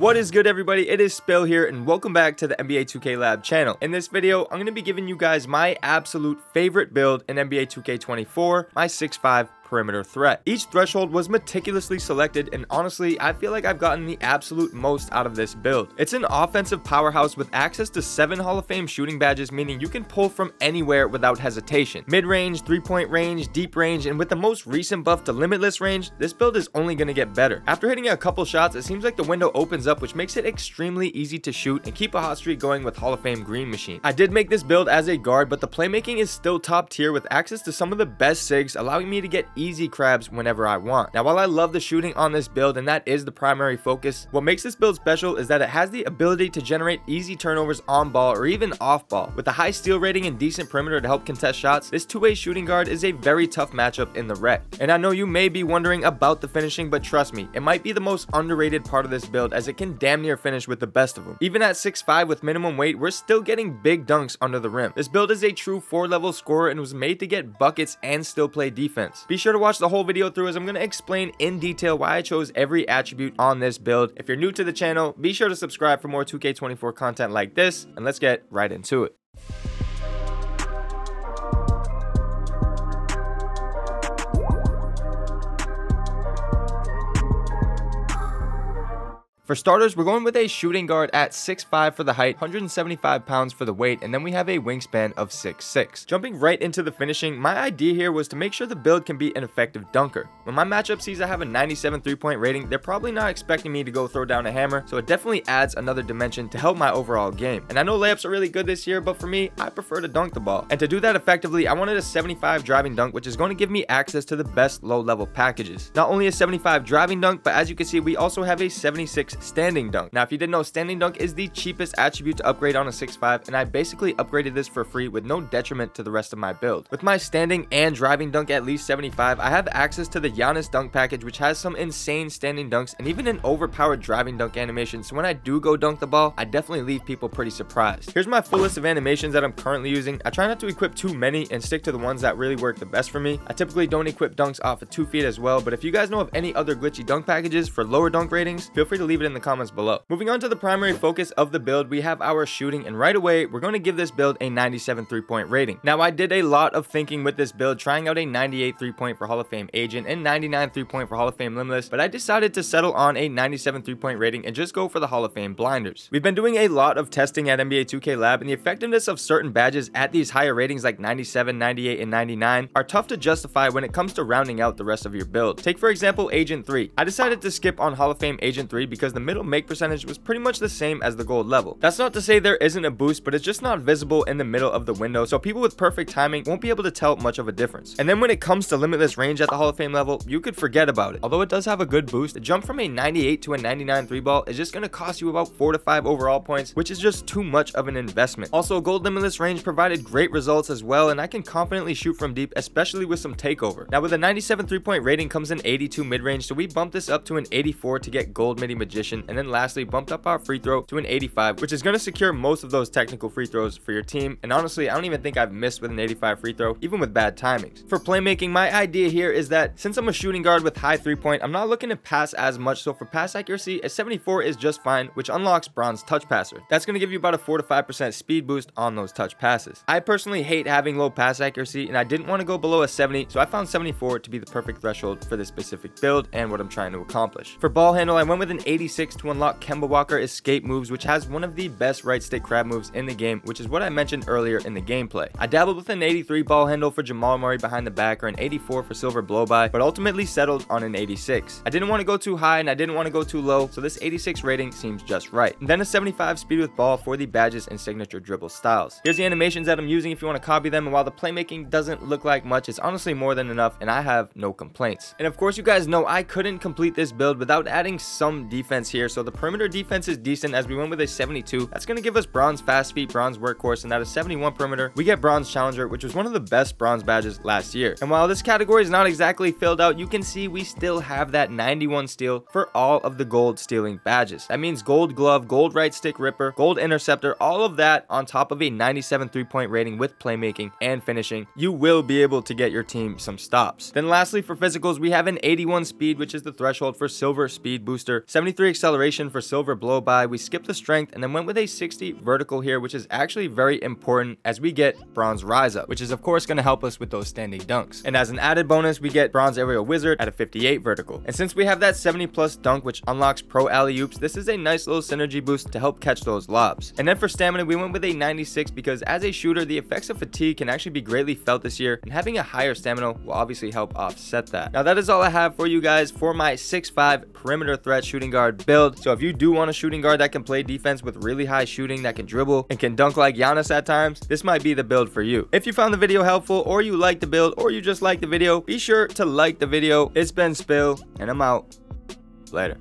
What is good, everybody? It is Spill here and welcome back to the NBA 2K Lab channel. In this video, I'm going to be giving you guys my absolute favorite build in NBA 2K24, my 6'5 Perimeter Threat. Each threshold was meticulously selected, and honestly, I feel like I've gotten the absolute most out of this build. It's an offensive powerhouse with access to 7 Hall of Fame shooting badges, meaning you can pull from anywhere without hesitation. Mid-range, three-point range, deep range, and with the most recent buff to limitless range, this build is only going to get better. After hitting a couple shots, it seems like the window opens up, which makes it extremely easy to shoot and keep a hot streak going with Hall of Fame Green Machine. I did make this build as a guard, but the playmaking is still top tier with access to some of the best SIGs, allowing me to get easy crabs whenever I want. Now, while I love the shooting on this build and that is the primary focus, what makes this build special is that it has the ability to generate easy turnovers on ball or even off ball. With a high steal rating and decent perimeter to help contest shots, this two-way shooting guard is a very tough matchup in the rec. And I know you may be wondering about the finishing, but trust me, it might be the most underrated part of this build as it can damn near finish with the best of them. Even at 6'5 with minimum weight, we're still getting big dunks under the rim. This build is a true 4-level scorer and was made to get buckets and still play defense. Be sure to watch the whole video through as I'm going to explain in detail why I chose every attribute on this build. If you're new to the channel, be sure to subscribe for more 2K24 content like this, and let's get right into it. For starters, we're going with a shooting guard at 6'5 for the height, 175 pounds for the weight, and then we have a wingspan of 6'6. Jumping right into the finishing, my idea here was to make sure the build can be an effective dunker. When my matchup sees I have a 97 3-point rating, they're probably not expecting me to go throw down a hammer, so it definitely adds another dimension to help my overall game. And I know layups are really good this year, but for me, I prefer to dunk the ball. And to do that effectively, I wanted a 75 driving dunk, which is going to give me access to the best low-level packages. Not only a 75 driving dunk, but as you can see, we also have a 76 standing dunk. Now, if you didn't know, standing dunk is the cheapest attribute to upgrade on a 6'5, and I basically upgraded this for free with no detriment to the rest of my build. With my standing and driving dunk at least 75, I have access to the Giannis dunk package, which has some insane standing dunks and even an overpowered driving dunk animation, so when I do go dunk the ball, I definitely leave people pretty surprised. Here's my full list of animations that I'm currently using. I try not to equip too many and stick to the ones that really work the best for me. I typically don't equip dunks off of 2 feet as well, but if you guys know of any other glitchy dunk packages for lower dunk ratings, feel free to leave it in the comments below. Moving on to the primary focus of the build, we have our shooting, and right away we're going to give this build a 97 3-point rating. Now, I did a lot of thinking with this build, trying out a 98 3-point for Hall of Fame Agent and 99 3-point for Hall of Fame Limitless, but I decided to settle on a 97 3-point rating and just go for the Hall of Fame Blinders. We've been doing a lot of testing at NBA 2K Lab, and the effectiveness of certain badges at these higher ratings like 97, 98, and 99 are tough to justify when it comes to rounding out the rest of your build. Take for example Agent 3. I decided to skip on Hall of Fame Agent 3 because the middle make percentage was pretty much the same as the gold level. That's not to say there isn't a boost, but it's just not visible in the middle of the window, so people with perfect timing won't be able to tell much of a difference. And then when it comes to limitless range at the Hall of Fame level, you could forget about it. Although it does have a good boost, the jump from a 98 to a 99 3 ball is just going to cost you about 4 to 5 overall points, which is just too much of an investment. Also, gold limitless range provided great results as well, and I can confidently shoot from deep, especially with some takeover. Now, with a 97 3-point rating comes an 82 mid-range, so we bumped this up to an 84 to get gold midi magician, and then lastly bumped up our free throw to an 85, which is going to secure most of those technical free throws for your team. And honestly, I don't even think I've missed with an 85 free throw, even with bad timings. For playmaking, my idea here is that since I'm a shooting guard with high 3-point, I'm not looking to pass as much, so for pass accuracy, a 74 is just fine, which unlocks bronze touch passer. That's going to give you about a 4 to 5% speed boost on those touch passes. I personally hate having low pass accuracy, and I didn't want to go below a 70, so I found 74 to be the perfect threshold for this specific build and what I'm trying to accomplish. For ball handle, I went with an 86 to unlock Kemba Walker escape moves, which has one of the best right stick crab moves in the game, which is what I mentioned earlier in the gameplay. I dabbled with an 83 ball handle for Jamal Murray behind the back, or an 84 for Silver blow-by, but ultimately settled on an 86. I didn't want to go too high and I didn't want to go too low, so this 86 rating seems just right. And then a 75 speed with ball for the badges and signature dribble styles. Here's the animations that I'm using if you want to copy them, and while the playmaking doesn't look like much, it's honestly more than enough and I have no complaints. And of course, you guys know I couldn't complete this build without adding some defense here, so the perimeter defense is decent as we went with a 72. That's going to give us bronze fast feet, bronze workhorse, and out of 71 perimeter we get bronze challenger, which was one of the best bronze badges last year. And while this category is not exactly filled out, you can see we still have that 91 steal for all of the gold stealing badges. That means gold glove, gold right stick ripper, gold interceptor, all of that on top of a 97 3-point rating with playmaking and finishing. You will be able to get your team some stops. Then lastly, for physicals, we have an 81 speed, which is the threshold for silver speed booster, 73 acceleration for silver blow by. We skipped the strength and then went with a 60 vertical here, which is actually very important as we get bronze rise up, which is of course going to help us with those standing dunks. And as an added bonus, we get bronze aerial wizard at a 58 vertical. And since we have that 70 plus dunk, which unlocks pro alley-oops, this is a nice little synergy boost to help catch those lobs. And then for stamina, we went with a 96 because as a shooter, the effects of fatigue can actually be greatly felt this year, and having a higher stamina will obviously help offset that. Now that is all I have for you guys for my 6'5 perimeter threat shooting guard build. So if you do want a shooting guard that can play defense with really high shooting, that can dribble and can dunk like Giannis at times, this might be the build for you. If you found the video helpful, or you like the build, or you just like the video, be sure to like the video. It's been Spill, and I'm out. Later.